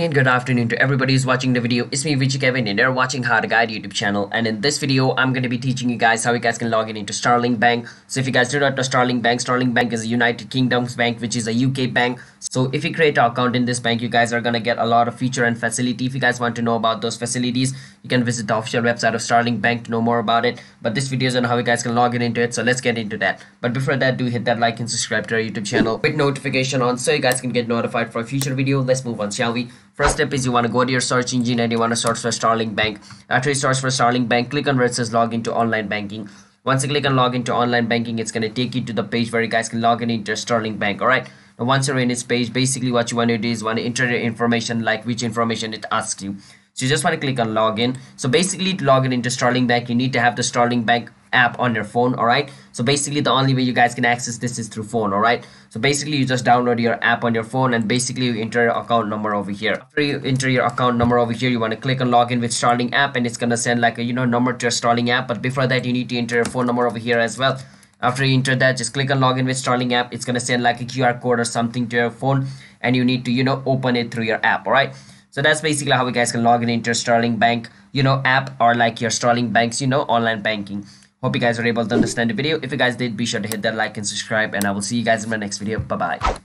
morning and good afternoon to everybody who's watching the video. It's me, Vichy Kevin, and you're watching HowtoGuide YouTube channel. And in this video, I'm going to be teaching you guys how you guys can log in into Starling Bank. So if you guys do not know Starling Bank is a United Kingdom's bank, which is a UK bank. So if you create an account in this bank, you guys are going to get a lot of feature and facility. If you guys want to know about those facilities, you can visit the official website of Starling Bank to know more about it. But this video is on how you guys can log in into it. So let's get into that. But before that, do hit that like and subscribe to our YouTube channel with notification on so you guys can get notified for a future video. Let's move on, shall we? First step is you want to go to your search engine and you want to search for Starling Bank. After you search for Starling Bank, click on where it says log into online banking. Once you click on log into online banking, it's going to take you to the page where you guys can log in into Starling Bank. Alright, now once you're in this page, basically what you want to do is you want to enter your information, like which information it asks you. So you just want to click on login. So basically to log in into Starling Bank, you need to have the Starling Bank app on your phone. Alright, so basically the only way you guys can access this is through phone. Alright, so basically you just download your app on your phone and basically you enter your account number over here. After you enter your account number over here, you want to click on login with Starling app and it's gonna send like a number to your Starling app. But before that, you need to enter your phone number over here as well. After you enter that, just click on login with Starling app. It's gonna send like a QR code or something to your phone and you need to open it through your app. Alright, so that's basically how you guys can log in into Starling Bank app or like your Starling Bank's online banking. Hope you guys were able to understand the video. If you guys did, be sure to hit that like and subscribe, and I will see you guys in my next video. Bye-bye.